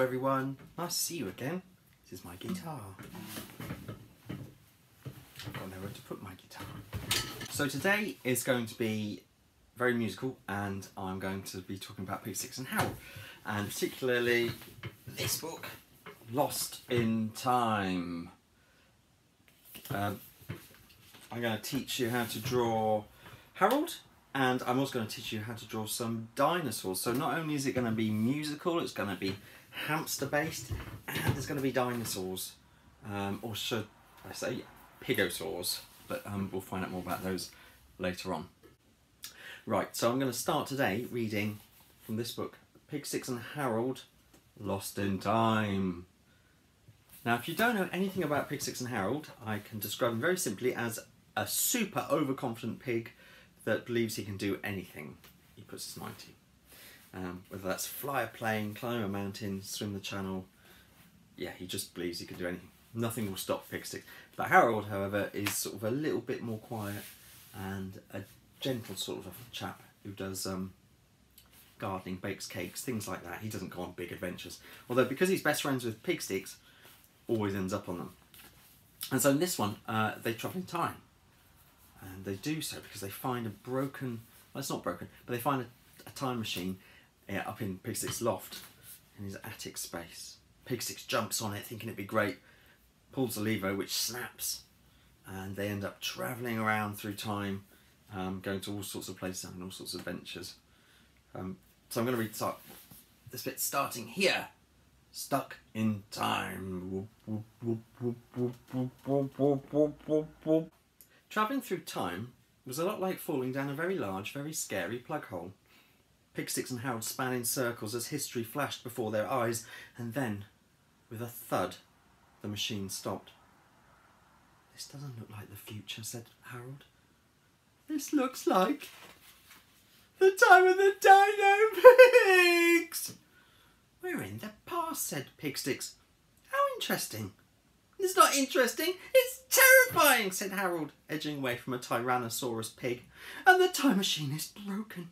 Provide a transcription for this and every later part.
Hello everyone, nice to see you again. This is my guitar. I've got nowhere to put my guitar. So today is going to be very musical and I'm going to be talking about Pigsticks and Harold, and particularly this book, Lost in Time. I'm going to teach you how to draw Harold, and I'm also going to teach you how to draw some dinosaurs. So not only is it going to be musical, it's going to be hamster based, and there's going to be dinosaurs, or should I say pigosaurs, but we'll find out more about those later on. Right, so I'm going to start today reading from this book, Pigsticks and Harold, Lost in Time. Now if you don't know anything about Pigsticks and Harold, I can describe them very simply as a super overconfident pig that believes he can do anything he puts his mind to. Whether that's fly a plane, climb a mountain, swim the channel, yeah, he just believes he can do anything. Nothing will stop Pigsticks. But Harold, however, is sort of a little bit more quiet and a gentle sort of chap who does gardening, bakes cakes, things like that. He doesn't go on big adventures. Although because he's best friends with Pigsticks, always ends up on them. And so in this one, they travel in time. And they do so because they find a broken, well, it's not broken, but they find a time machine up in Pigsticks' loft, in his attic space. Pigsticks jumps on it thinking it'd be great, pulls the lever which snaps, and they end up travelling around through time, going to all sorts of places and all sorts of adventures. So I'm going to read this bit starting here. Stuck in time. Travelling through time was a lot like falling down a very large, very scary plug hole. Pigsticks and Harold span in circles as history flashed before their eyes, and then, with a thud, the machine stopped. "This doesn't look like the future," said Harold. "This looks like the time of the Dinopigs!" "We're in the past," said Pigsticks. "How interesting." "It's not interesting, it's terrifying," said Harold, edging away from a Tyrannosaurus pig. "And the time machine is broken.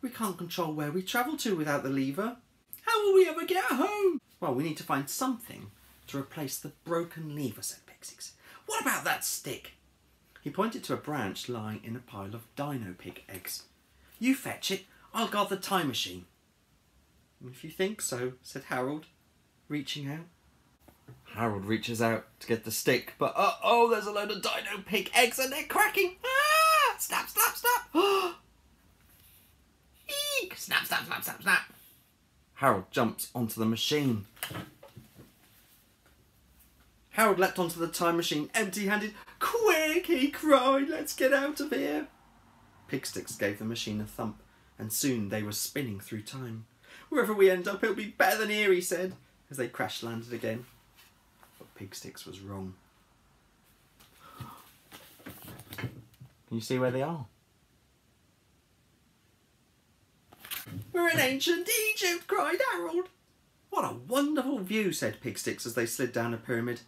We can't control where we travel to without the lever. How will we ever get home?" "Well, we need to find something to replace the broken lever," said Pigsticks. "What about that stick?" He pointed to a branch lying in a pile of dino pig eggs. "You fetch it, I'll guard the time machine." "If you think so," said Harold, reaching out. Harold reaches out to get the stick, but uh-oh, there's a load of dino pig eggs and they're cracking! Ah! Snap, snap, snap! Eek! Snap, snap, snap, snap, snap! Harold jumps onto the machine. Harold leapt onto the time machine, empty-handed. "Quick!" he cried, "let's get out of here!" Pigsticks gave the machine a thump, and soon they were spinning through time. "Wherever we end up, it'll be better than here," he said, as they crash-landed again. Pigsticks was wrong. Can you see where they are? "We're in ancient Egypt," cried Harold. "What a wonderful view," said Pigsticks as they slid down a pyramid.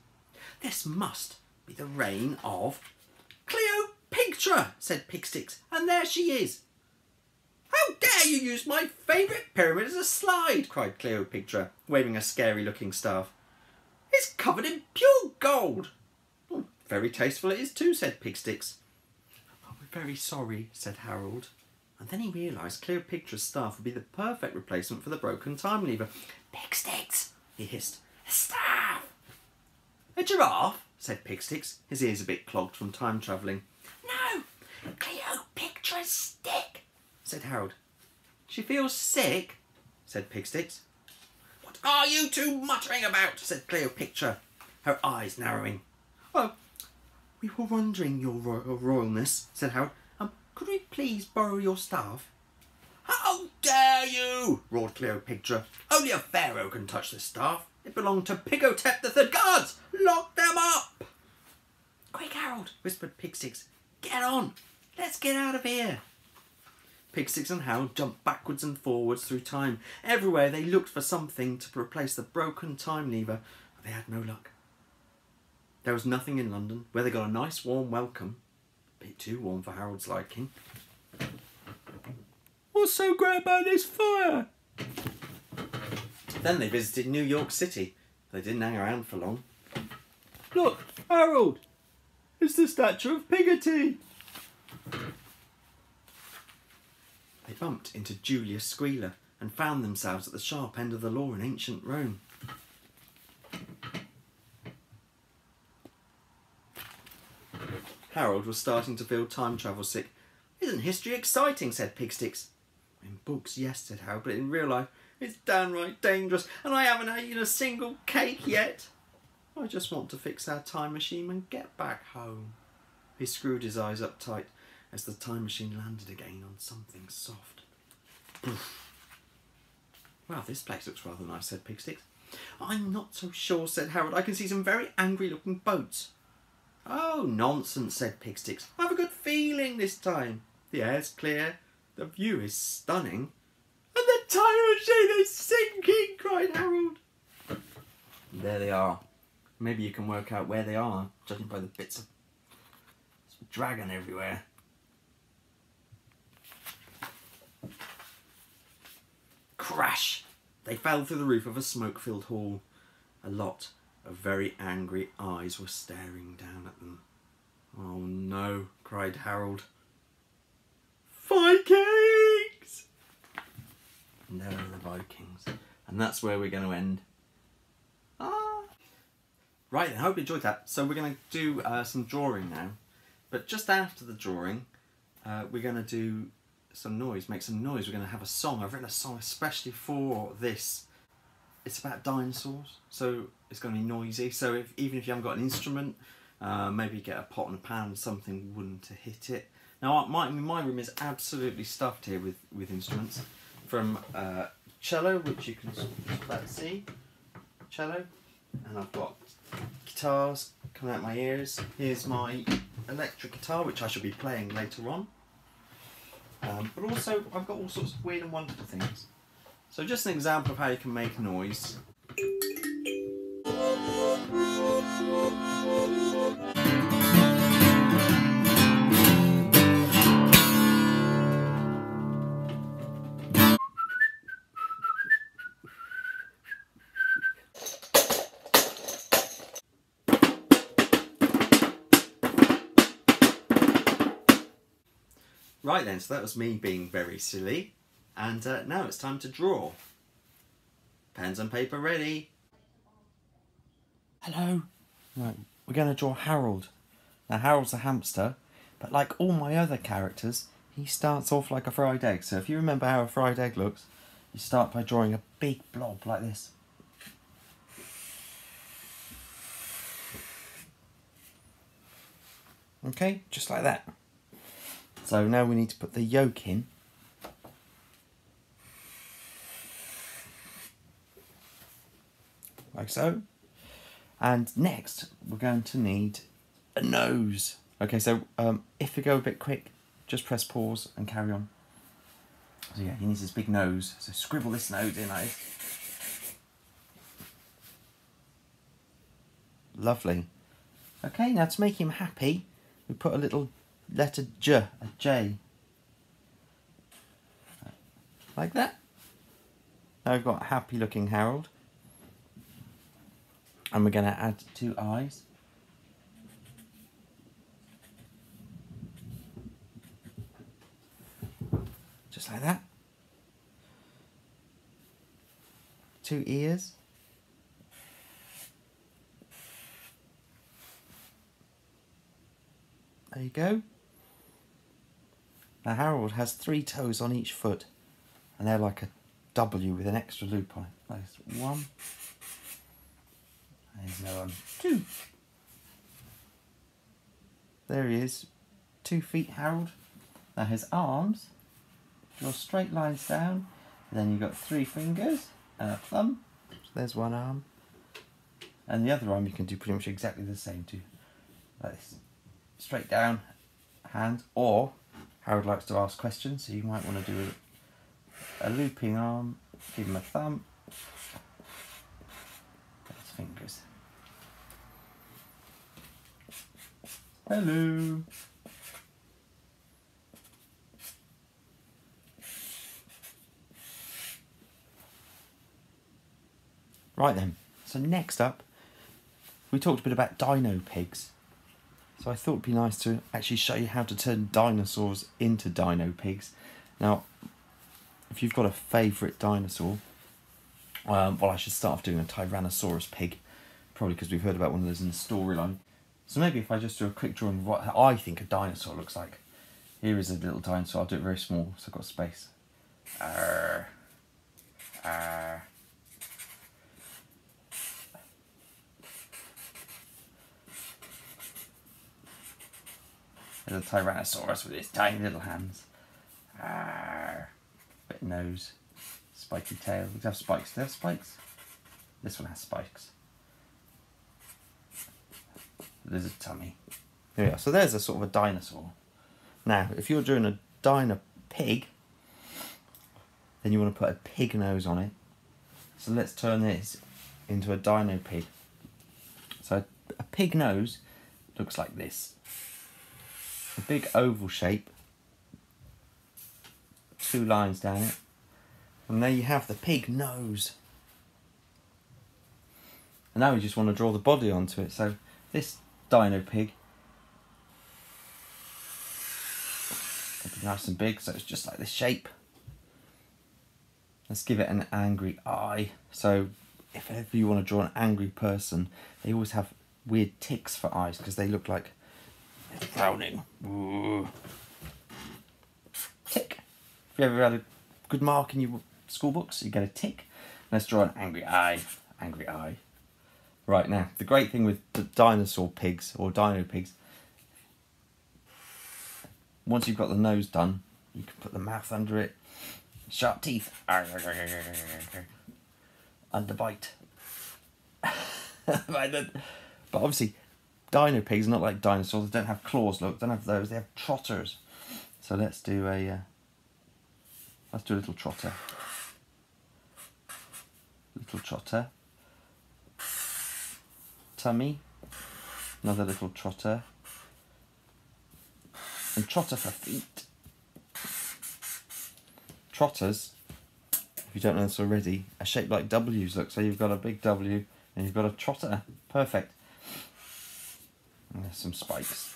"This must be the reign of Cleopigtra," said Pigsticks, "and there she is." "How dare you use my favourite pyramid as a slide," cried Cleopigtra, waving a scary-looking staff. "It's covered in pure gold." "Oh, very tasteful it is too," said Pigsticks. "Oh, we're very sorry," said Harold. And then he realised Cleopatra's staff would be the perfect replacement for the broken time lever. "Pigsticks," he hissed, "a staff!" "A giraffe," said Pigsticks, his ears a bit clogged from time travelling. "No, Cleopatra's stick," said Harold. "She feels sick," said Pigsticks. "What are you two muttering about?" said Cleopigtra, her eyes narrowing. "Oh, we were wondering, your royalness," said Harold. Could we please borrow your staff?" "How dare you!" roared Cleopigtra. "Only a pharaoh can touch this staff. It belonged to Pigotep the Third. Guards, lock them up!" "Quick, Harold," whispered Pigsticks. "Get on. Let's get out of here." Pigsticks and Harold jumped backwards and forwards through time. Everywhere they looked for something to replace the broken time lever, but they had no luck. There was nothing in London, where they got a nice warm welcome. A bit too warm for Harold's liking. "What's so great about this fire?" Then they visited New York City. They didn't hang around for long. Look, Harold! It's the statue of Pigotty! They bumped into Julius Squealer and found themselves at the sharp end of the law in ancient Rome. Harold was starting to feel time travel sick. Isn't history exciting, said Pigsticks. In books, yes, said Harold, but in real life it's downright dangerous and I haven't eaten a single cake yet. I just want to fix our time machine and get back home. He screwed his eyes up tight as the time machine landed again on something soft. Poof. Wow, this place looks rather nice, said Pigsticks. I'm not so sure, said Harold. I can see some very angry looking boats. Oh, nonsense, said Pigsticks. I have a good feeling this time. The air's clear. The view is stunning. And the time machine is sinking, cried Harold. And there they are. Maybe you can work out where they are, judging by the bits of dragon everywhere. Crash! They fell through the roof of a smoke-filled hall. A lot of very angry eyes were staring down at them. Oh no, cried Harold. Vikings! And there are the Vikings. And that's where we're going to end. Ah! Right then, I hope you enjoyed that. So we're going to do some drawing now. But just after the drawing, we're going to do some noise, make some noise. We're going to have a song. I've written a song especially for this. It's about dinosaurs, so it's going to be noisy. So if, even if you haven't got an instrument, maybe get a pot and a pan and something wooden to hit it. Now my room is absolutely stuffed here with instruments. From cello, which you can see, cello, and I've got guitars coming out my ears. Here's my electric guitar, which I shall be playing later on. But also I've got all sorts of weird and wonderful things. So just an example of how you can make noise. Right then, so that was me being very silly. And now it's time to draw. Pens and paper ready. Hello. Right, we're going to draw Harold. Now Harold's a hamster, but like all my other characters, he starts off like a fried egg. So if you remember how a fried egg looks, you start by drawing a big blob like this. Okay, just like that. So now we need to put the yolk in. Like so. And next we're going to need a nose. Okay, so if we go a bit quick, just press pause and carry on. So yeah, he needs his big nose. So scribble this nose in like this. Lovely. Okay, now to make him happy, we put a little letter J, a J. Like that. Now we've got happy looking Harold. And we're going to add two eyes. Just like that. Two ears. There you go. Now Harold has three toes on each foot and they're like a W with an extra loop on it. That's one. There's no one. Two. There he is. 2 feet Harold. Now his arms. Draw straight lines down. And then you've got 3 fingers and a thumb. So there's one arm. And the other arm you can do pretty much exactly the same too. Like this. Straight down. Hand. Or Harold likes to ask questions, so you might want to do a looping arm. Give him a thumb. That's fingers. Hello. Right then, so next up, we talked a bit about dino pigs. So I thought it'd be nice to actually show you how to turn dinosaurs into dino pigs. Now, if you've got a favourite dinosaur, well, I should start off doing a Tyrannosaurus pig, probably because we've heard about one of those in the storyline. So maybe if I just do a quick drawing of what I think a dinosaur looks like. Here is a little dinosaur. I'll do it very small, so I've got space. There's a Tyrannosaurus with his tiny little hands. Bit of nose, spiky tail. We have spikes. Do they have spikes? This one has spikes. There's a tummy. There we are. So there's a sort of a dinosaur. Now, if you're doing a dino pig, then you want to put a pig nose on it. So let's turn this into a dino pig. So a pig nose looks like this. A big oval shape, two lines down it, and there you have the pig nose. And now we just want to draw the body onto it. So this dino pig, it'll be nice and big, so it's just like this shape. Let's give it an angry eye. So if ever you want to draw an angry person, they always have weird ticks for eyes because they look like frowning. Ooh. Tick. If you ever had a good mark in your school books, you get a tick. Let's draw an angry eye. Angry eye. Right now, the great thing with the dinosaur pigs or dino pigs, once you've got the nose done, you can put the mouth under it. Sharp teeth. Underbite. But obviously, dino pigs are not like dinosaurs. They don't have claws. Look, they don't have those. They have trotters. So let's do a little trotter. Little trotter. Tummy. Another little trotter. And trotter for feet. Trotters, if you don't know this already, are shaped like W's. Look, so you've got a big W and you've got a trotter. Perfect. And there's some spikes.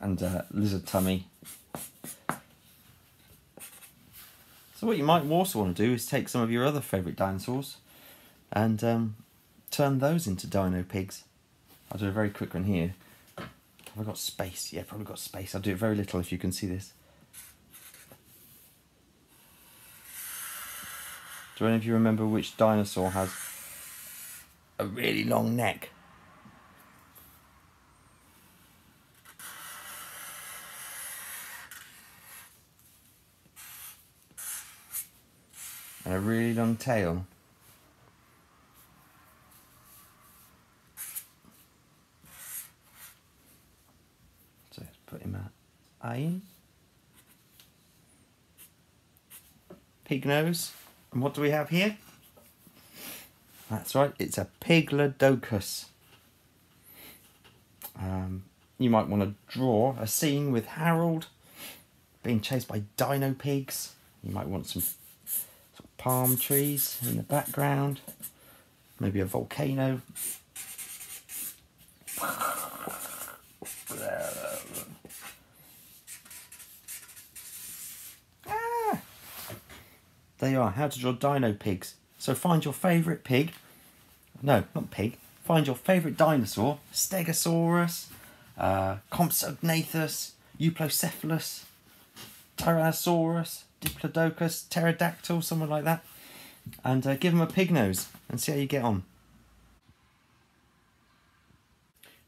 And lizard tummy. So what you might also want to do is take some of your other favourite dinosaurs and turn those into dino pigs. I'll do a very quick one here. Have I got space? Yeah, probably got space. I'll do it very little if you can see this. Do any of you remember which dinosaur has a really long neck? And a really long tail? So let's put him at eye. Pig nose. And what do we have here? That's right, it's a Diplodocus. You might want to draw a scene with Harold being chased by dino pigs. You might want some sort of palm trees in the background, maybe a volcano. There you are, how to draw dino pigs. So find your favourite pig, no, not pig, find your favourite dinosaur, Stegosaurus, Compsognathus, Euplocephalus, Tyrannosaurus, Diplodocus, Pterodactyl, someone like that, and give them a pig nose and see how you get on.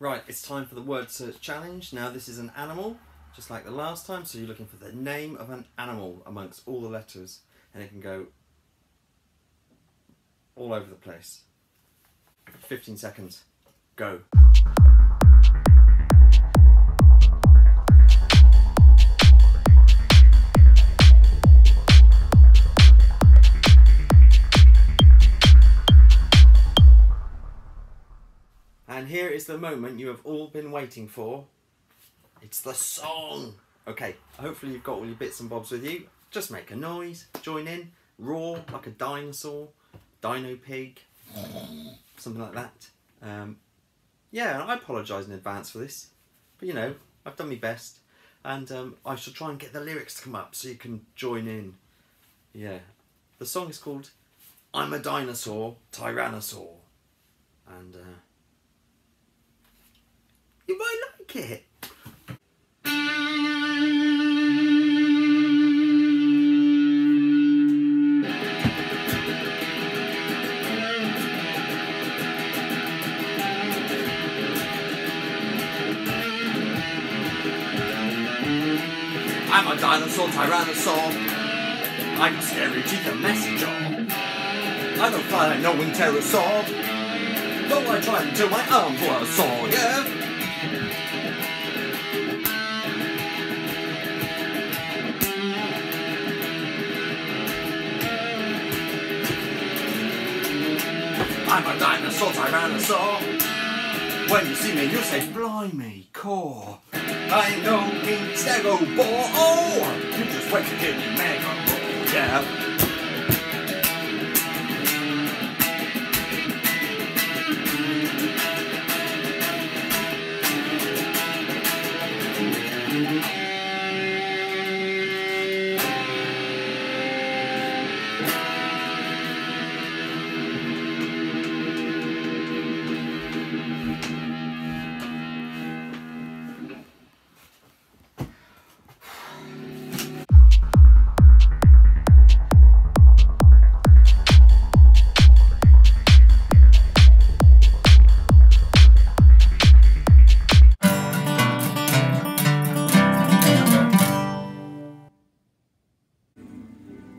Right, it's time for the word search challenge. Now this is an animal, just like the last time, so you're looking for the name of an animal amongst all the letters. And it can go all over the place. 15 seconds, go. And here is the moment you have all been waiting for. It's the song. Okay, hopefully you've got all your bits and bobs with you. Just make a noise, join in, roar like a dinosaur, dino pig, something like that. Yeah, I apologise in advance for this, but you know, I've done my best, and I shall try and get the lyrics to come up so you can join in. Yeah, the song is called I'm a Dinosaur, Tyrannosaur, and you might like it. I'm a dinosaur, tyrannosaur. I got scary teeth and messy jaw. I don't fly like no pterosaur, though I tried until my arm was sore, yeah. I'm a dinosaur, tyrannosaur. When you see me, you say, blimey, core. I ain't no king stego bore, oh! You just wait to hear me mega roar, yeah.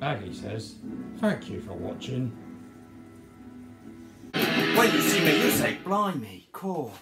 Aggie says, thank you for watching. When you see me, you say, blimey, cool.